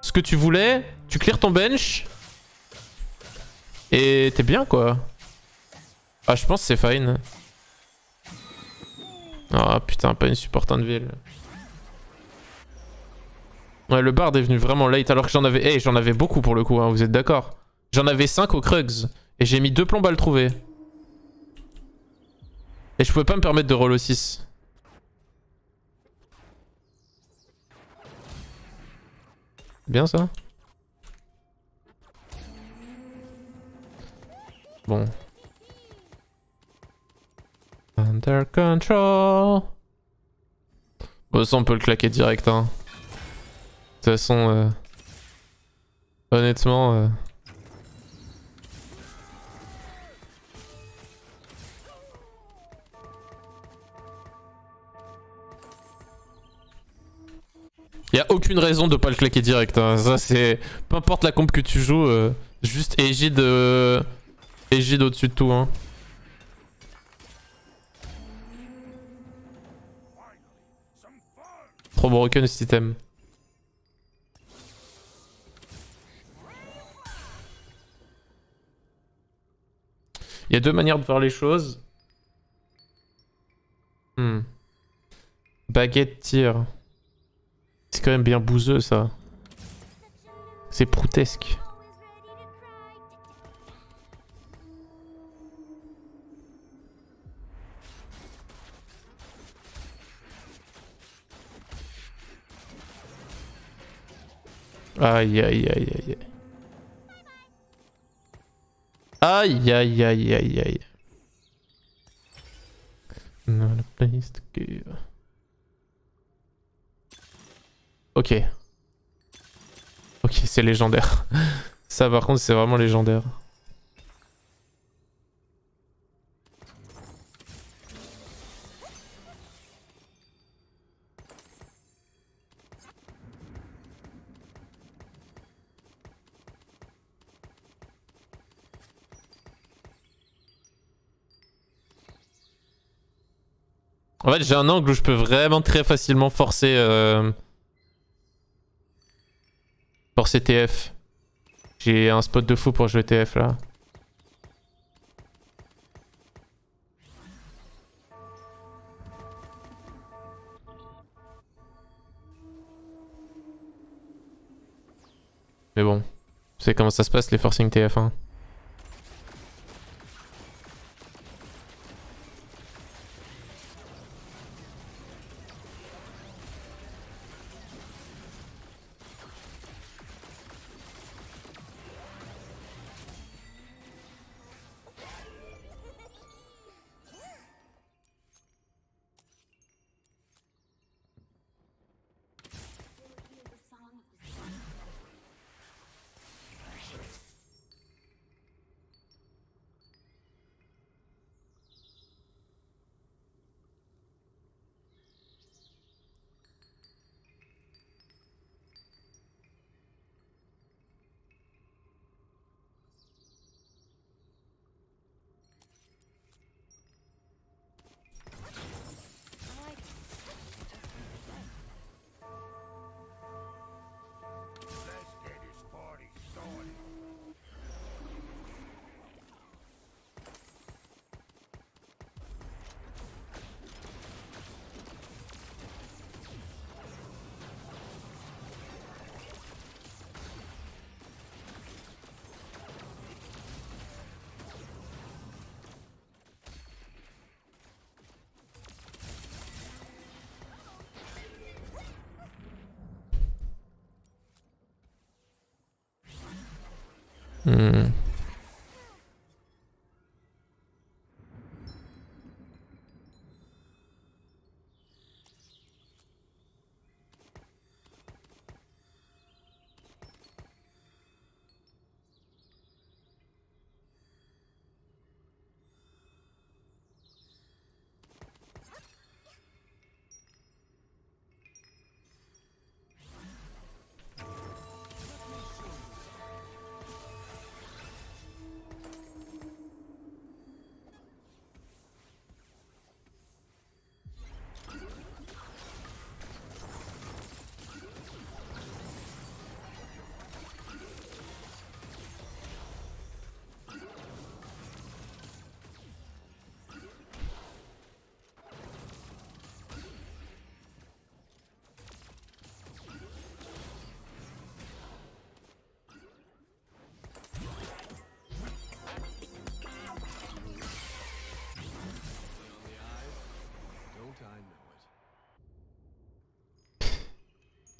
ce que tu voulais, tu clears ton bench et t'es bien quoi. Ah je pense que c'est fine. Ah putain, pas une supportin de ville. Ouais, le bard est venu vraiment late alors que j'en avais... Hey, j'en avais beaucoup pour le coup, hein, vous êtes d'accord? J'en avais 5 au Krugs et j'ai mis 2 plombes à le trouver. Et je pouvais pas me permettre de roll au 6. Bien ça. Bon. Under control. Bon ça on peut le claquer direct hein. De toute façon, honnêtement... Il n'y a aucune raison de pas le claquer direct. Hein. Ça c'est... Peu importe la comp que tu joues, juste égide... égide au-dessus de tout. Hein. Trop broken cet item. Il y a 2 manières de faire les choses. Baguette tir. C'est quand même bien bouseux ça. C'est proutesque. Aïe aïe aïe aïe. Aïe aïe aïe aïe aïe. Not a place to give. Ok. Ok, c'est légendaire. Ça par contre c'est vraiment légendaire. En fait, j'ai un angle où je peux vraiment très facilement forcer... Forcer TF. J'ai un spot de fou pour jouer TF là. Mais bon, tu sais comment ça se passe les forcing TF hein.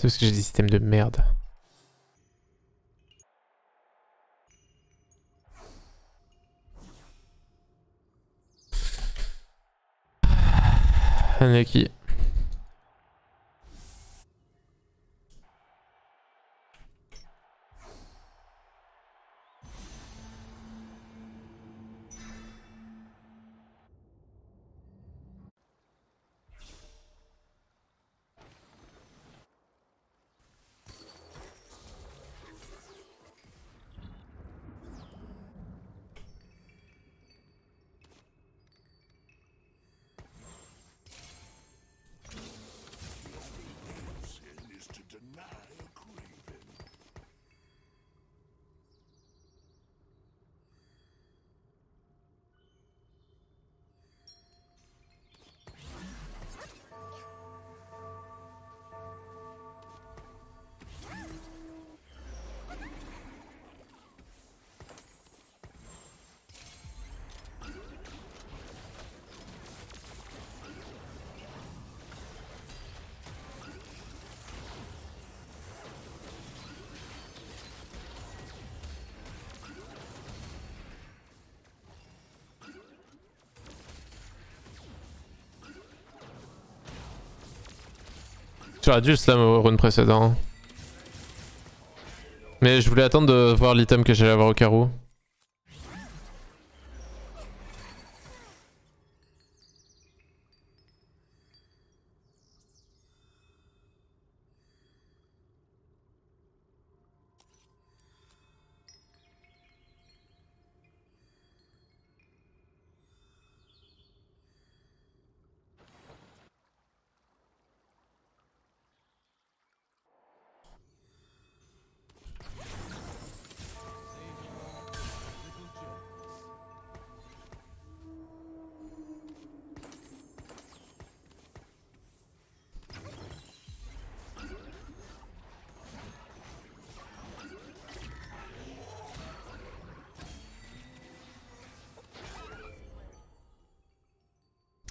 C'est parce que j'ai des systèmes de merde. Unlucky. J'aurais dû slam au run précédent. Mais je voulais attendre de voir l'item que j'allais avoir au carreau.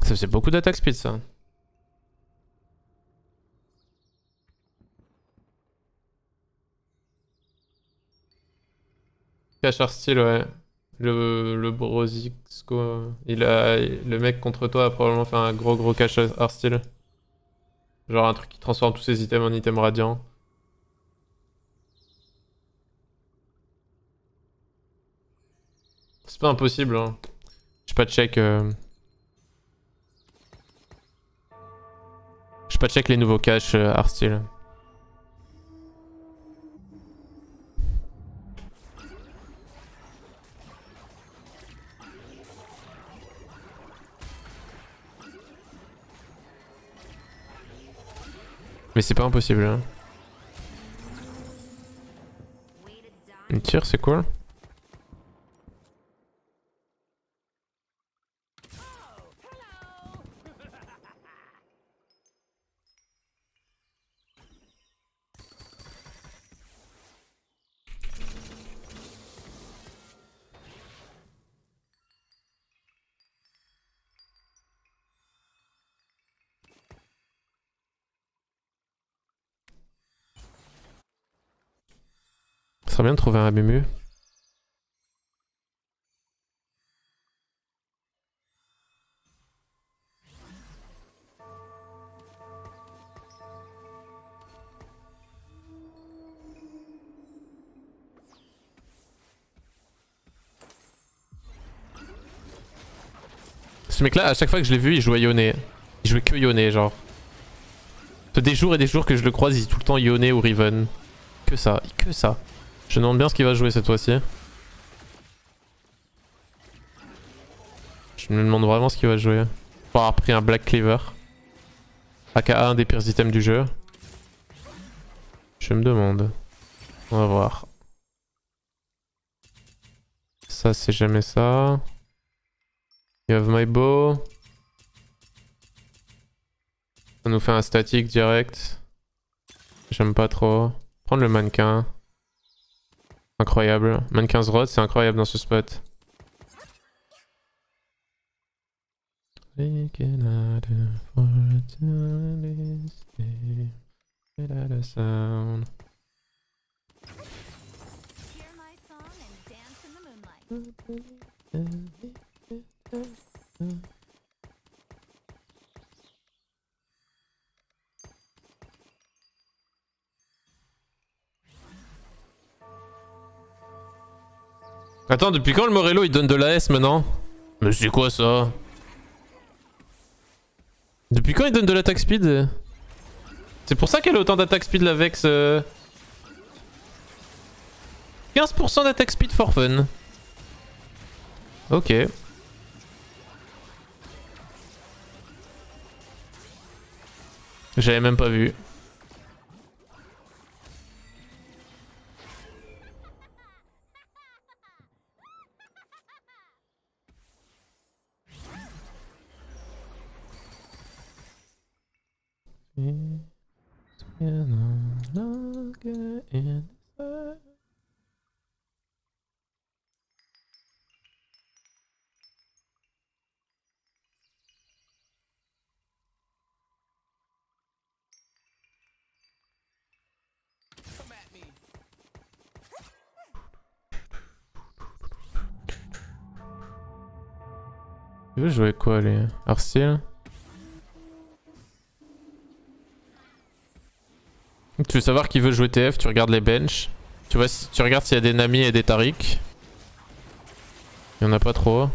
Ça faisait beaucoup d'attaque speed ça. Cache Heartsteal, ouais. Le Brosixco. Le mec contre toi a probablement fait un gros cache Heartsteal. Genre un truc qui transforme tous ses items en items radiants. C'est pas impossible hein. J'ai pas de check. Pas check les nouveaux caches Heartsteal. Mais c'est pas impossible. Hein. Une tire, c'est cool. Ça serait bien de trouver un MMU. Ce mec là, à chaque fois que je l'ai vu, il jouait Yone. Il jouait que Yone, genre. C'est des jours et des jours que je le croise, il est tout le temps Yone ou Riven. Que ça, que ça. Je me demande bien ce qu'il va jouer cette fois-ci. Je me demande vraiment ce qu'il va jouer. Pour avoir pris un Black Cleaver. AKA un des pires items du jeu. Je me demande. On va voir. Ça c'est jamais ça. You have my bow. Ça nous fait un statique direct. J'aime pas trop. Prendre le mannequin. Incroyable. Mannequin Zrod, c'est incroyable dans ce spot. Get out of sound. Hear my song and dance in the moonlight. Attends, depuis quand le Morello il donne de l'AS maintenant? Mais c'est quoi ça? Depuis quand il donne de l'attaque speed? C'est pour ça qu'elle a autant d'attaque speed la Vex. 15% d'attaque speed for fun. Ok. J'avais même pas vu. Tu veux jouer quoi les Arcil? Tu veux savoir qui veut jouer TF, tu regardes les benches. Tu vois, tu regardes s'il y a des Nami et des Tariq. Il y en a pas trop.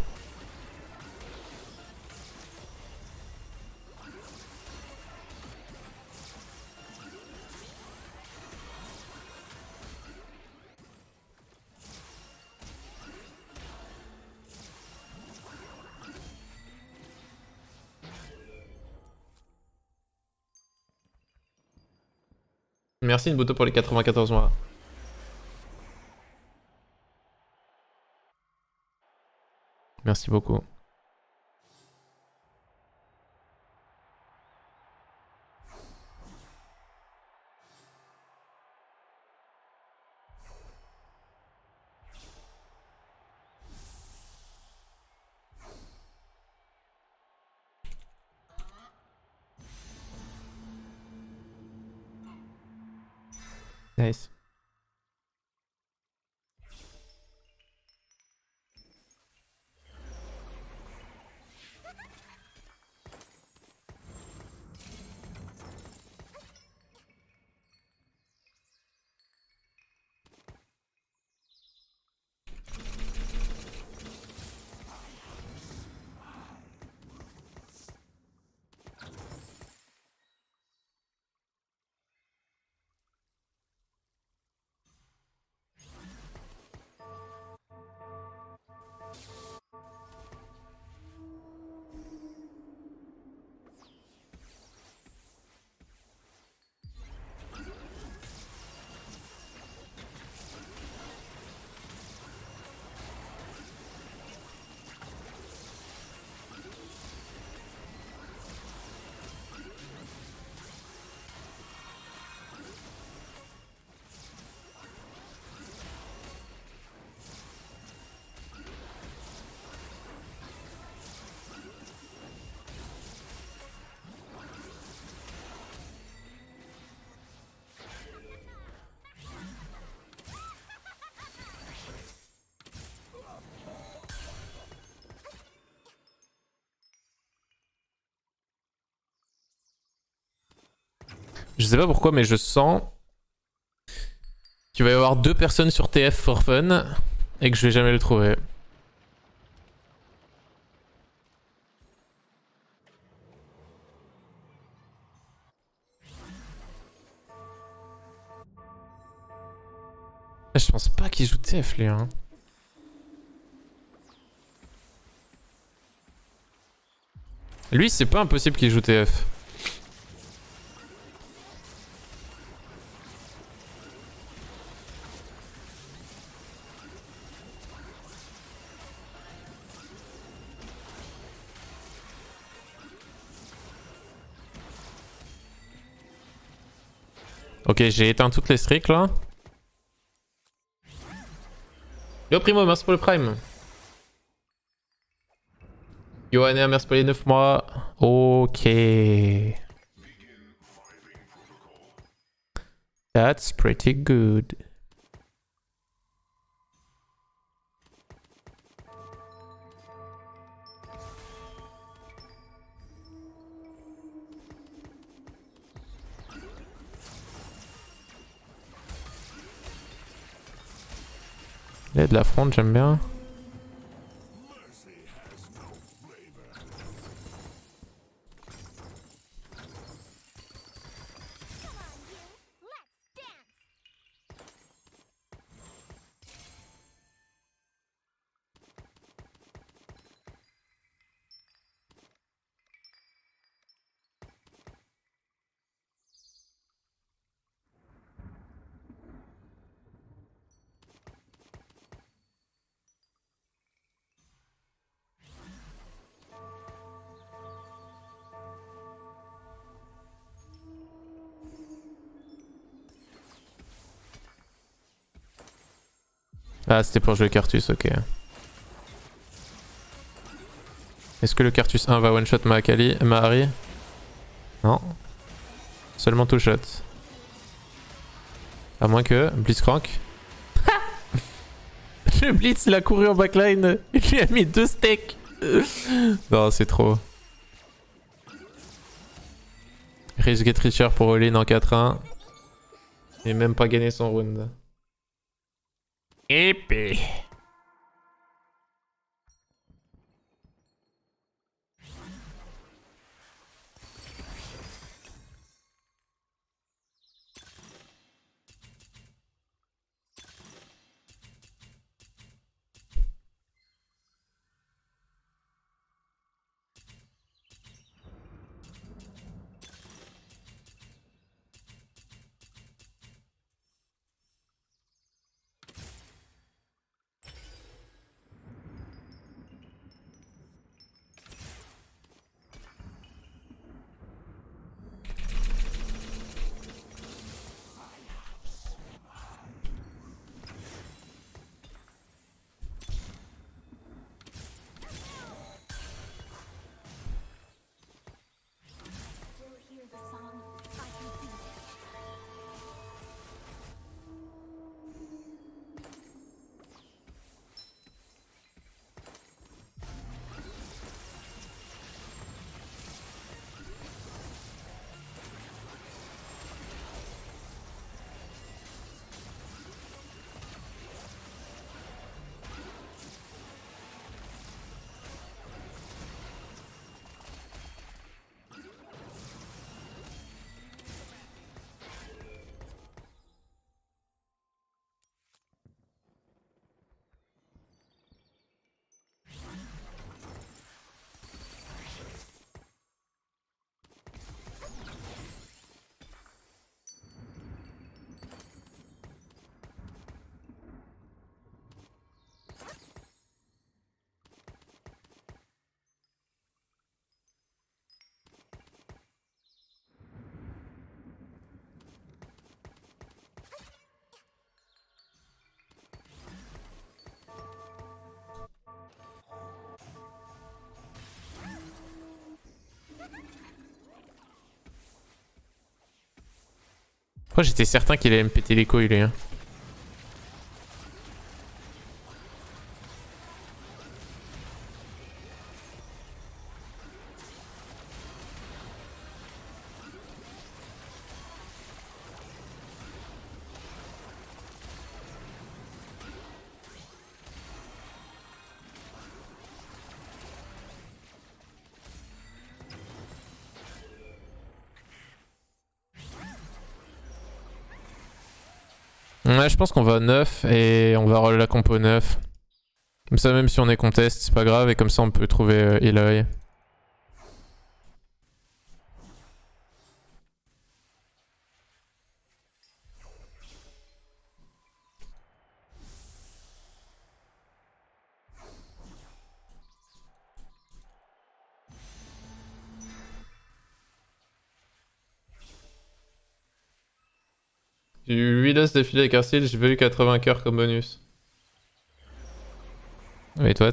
Merci Nbuto pour les 94 mois. Merci beaucoup. Nice. Je sais pas pourquoi, mais je sens qu'il va y avoir deux personnes sur TF for fun et que je vais jamais le trouver. Je pense pas qu'il joue TF lui, hein. Lui, c'est pas impossible qu'il joue TF. Ok, j'ai éteint toutes les streaks là. Yo Primo, merci pour le prime. Yo Hannah, merci pour les 9 mois. Ok. That's pretty good. De la fronte, j'aime bien. Ah, c'était pour jouer Cartus, ok. Est-ce que le Cartus 1 va one-shot Mahari? Non. Seulement two-shot. À moins que... Blitzcrank. Le Blitz, il a couru en backline. Il lui a mis 2 stacks. Non, c'est trop. Risk get richer pour all-in en 4-1. Et même pas gagner son round. Épée. Oh, j'étais certain qu'il allait me péter les couilles, lui. Ouais, je pense qu'on va 9 et on va roll la compo 9. Comme ça, même si on est contest, c'est pas grave, et comme ça on peut trouver Eloï. Défilé avec Arcil, j'ai eu 80 coeurs comme bonus. Et toi?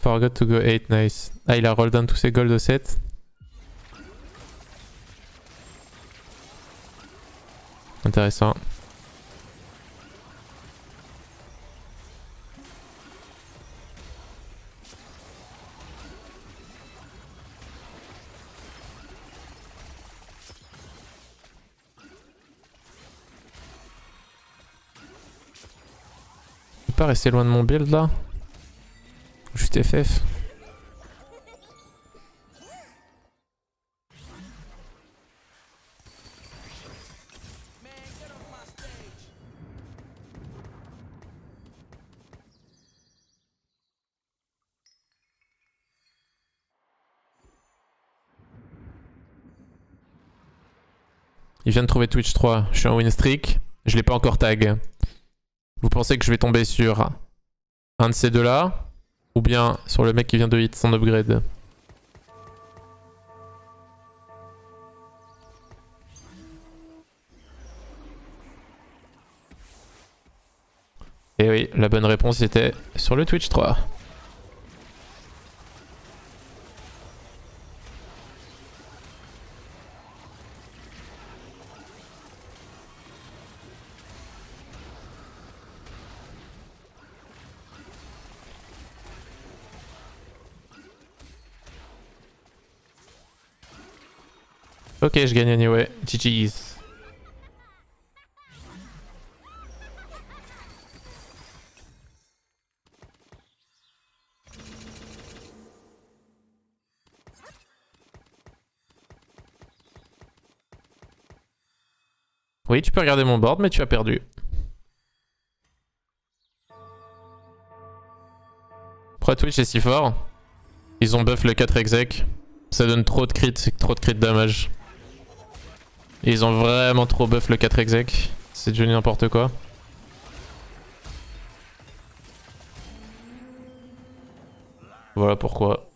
Forgot to go 8, nice. Ah, il a roll down tous ses golds de 7. Intéressant. Je peux pas rester loin de mon build là. Juste FF. Il vient de trouver Twitch 3, je suis en win streak, je l'ai pas encore tag. Vous pensez que je vais tomber sur un de ces deux là? Ou bien sur le mec qui vient de hit son upgrade. Et oui, la bonne réponse était sur le Twitch 3. Ok, je gagne anyway. GG's. Oui, tu peux regarder mon board, mais tu as perdu. Pourquoi Twitch est si fort? Ils ont buff le 4 exec. Ça donne trop de crit damage. Et ils ont vraiment trop buff le 4 exec, c'est devenu n'importe quoi. Voilà pourquoi.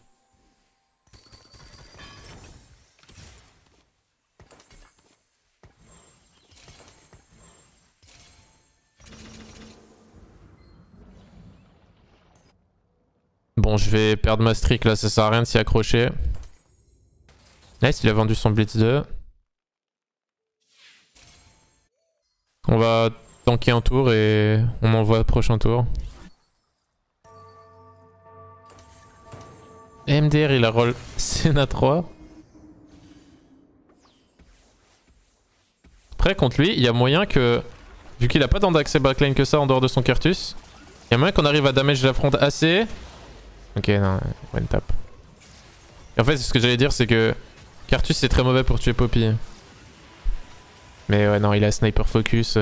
Bon, je vais perdre ma streak là, ça sert à rien de s'y accrocher. Nice, il a vendu son Blitz 2. On va tanker un tour et on envoie le prochain tour. MDR il a roll Senna 3. Après contre lui, il y a moyen que, vu qu'il a pas tant d'accès backline que ça en dehors de son Cartus, il y a moyen qu'on arrive à damage la front assez. Ok non, one tap. Et en fait ce que j'allais dire c'est que Cartus c'est très mauvais pour tuer Poppy. Mais ouais non, il a sniper focus.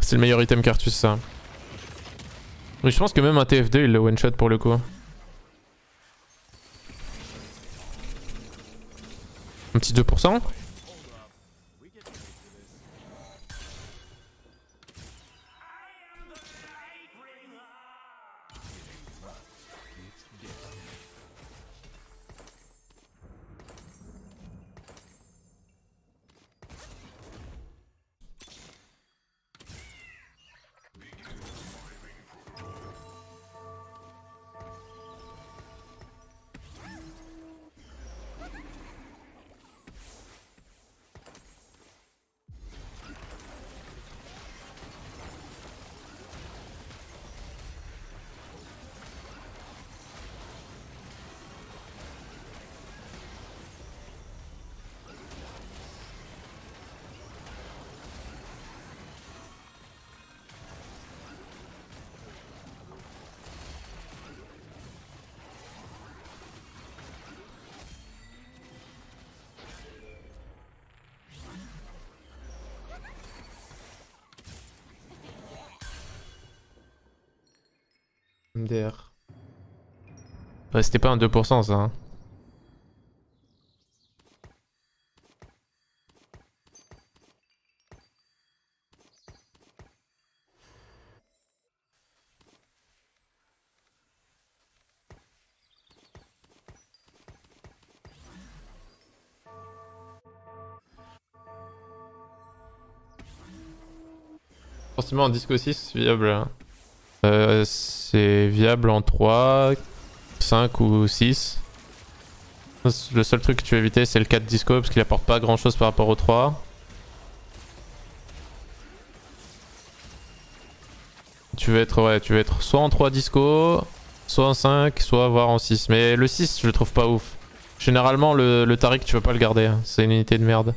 C'est le meilleur item Cartus ça. Mais je pense que même un TF2 il le one shot pour le coup. Un petit 2%. MDR. Ouais, c'était pas un 2% ça. Hein. Forcément un disque 6 viable. c'est viable en 3, 5 ou 6. Le seul truc que tu veux éviter, c'est le 4 disco parce qu'il apporte pas grand chose par rapport au 3. Tu veux être soit en 3 disco, soit en 5, soit voire en 6. Mais le 6, je le trouve pas ouf. Généralement, le Taric, tu peux pas le garder. C'est une unité de merde.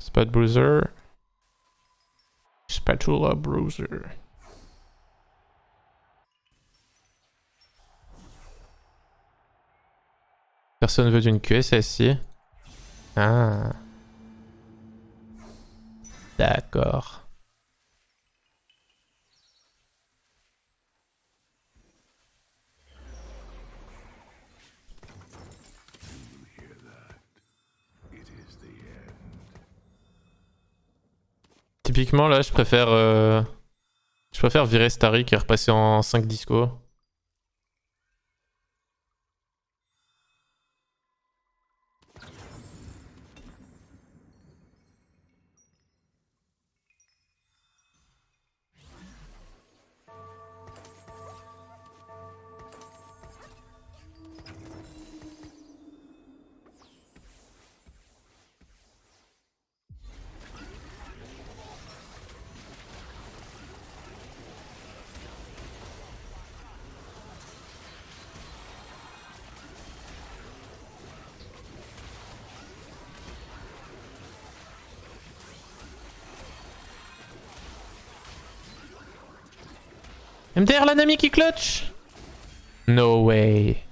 Spatula Bruiser. Spatula Bruiser. Personne veut d'une QSSI. Ah. D'accord. Typiquement là, je préfère virer Starry et repasser en 5 disco. MDR la Nami qui clutch? No way.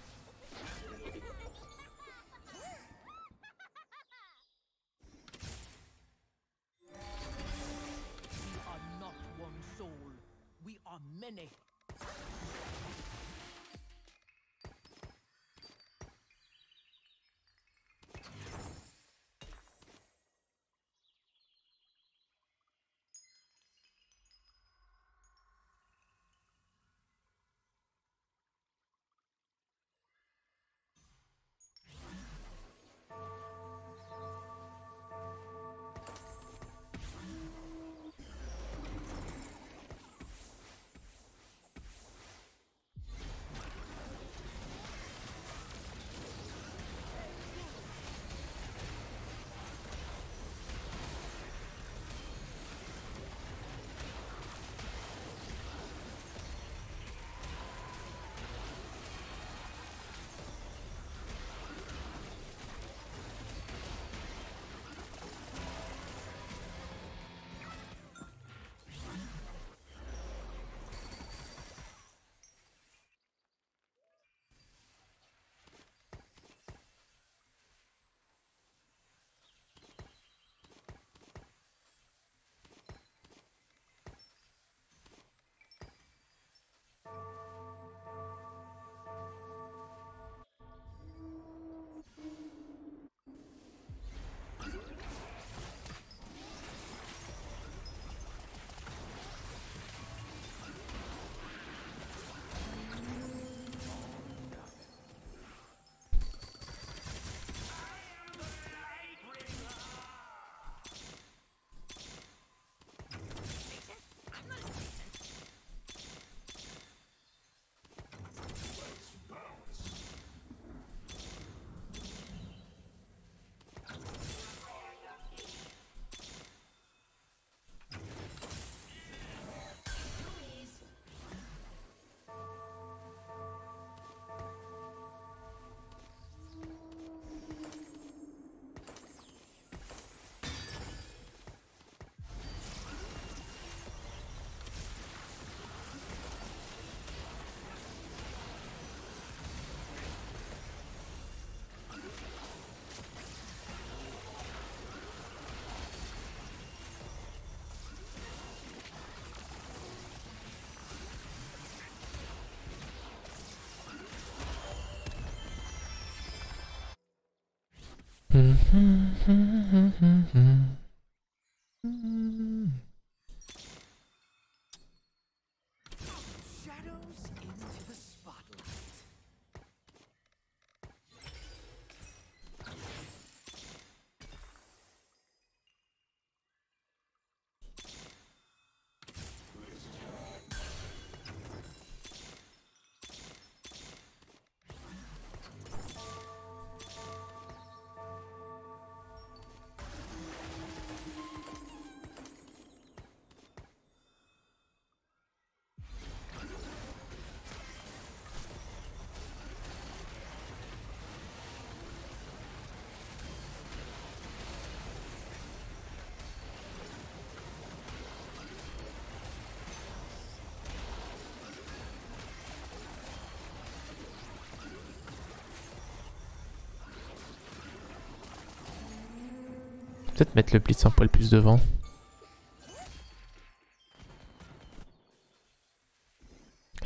mettre le blitz un poil plus devant.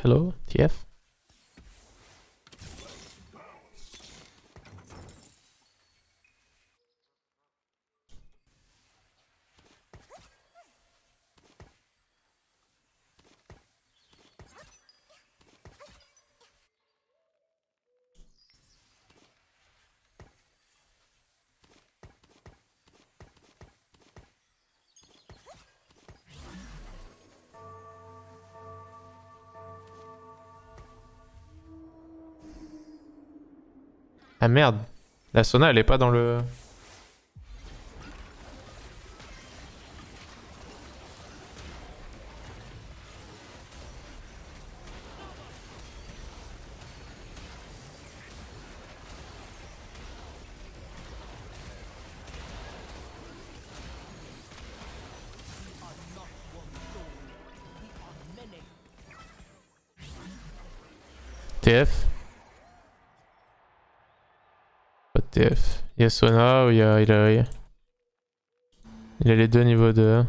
Hello, TF. Ah merde, la Sona elle est pas dans le... TF. Il y a Sona ou il y a Ilaï. Il y a les deux niveaux de...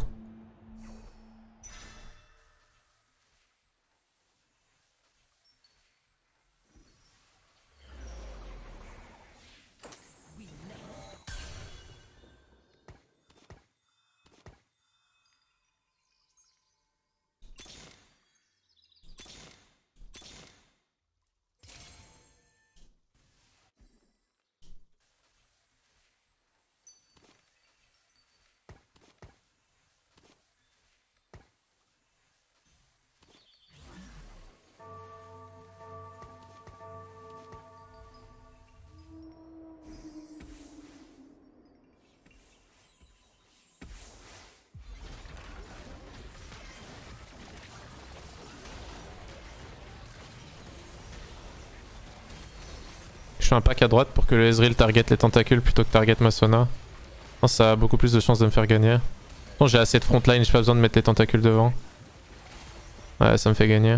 un pack à droite pour que le Ezreal target les tentacules plutôt que target ma Sona. Non, ça a beaucoup plus de chances de me faire gagner. Non, j'ai assez de frontline, j'ai pas besoin de mettre les tentacules devant. Ouais, ça me fait gagner.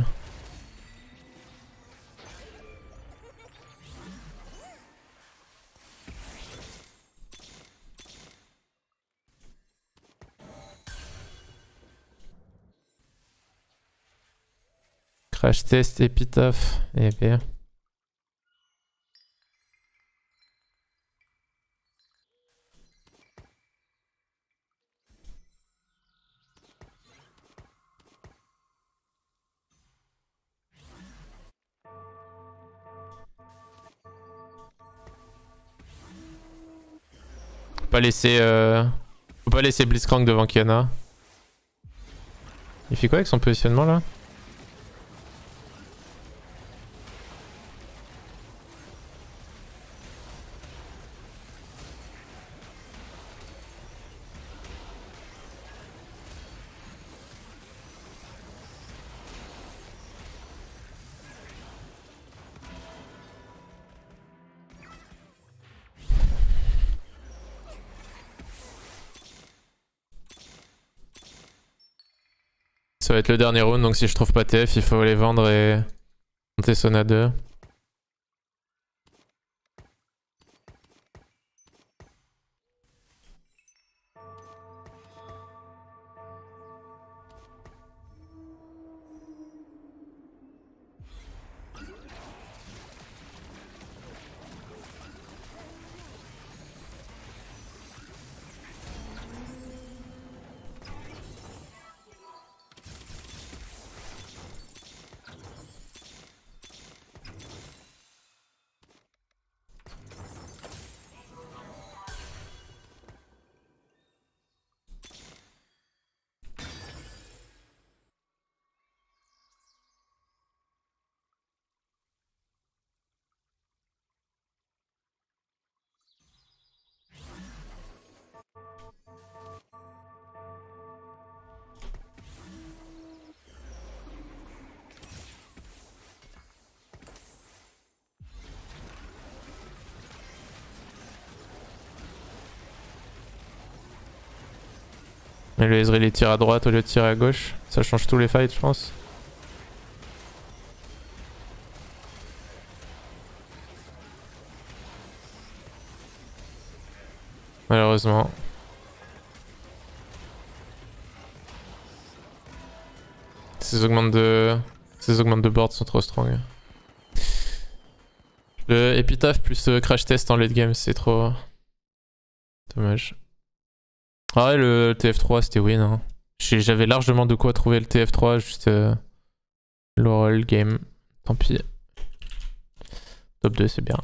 Crash test, epitaph et bien. Faut pas laisser Blitzcrank devant Kiana. Il fait quoi avec son positionnement là? Ça va être le dernier round, donc si je trouve pas TF, il faut les vendre et monter Sona 2. Et le Ezreal il tire à droite au lieu de tirer à gauche, ça change tous les fights je pense. Malheureusement. Ces augmentes de board sont trop strong. Le Epitaph plus crash test en late game, c'est trop... dommage. Ah ouais, le TF3 c'était win. Hein. J'avais largement de quoi trouver le TF3, juste l'oral game. Tant pis. Top 2 c'est bien.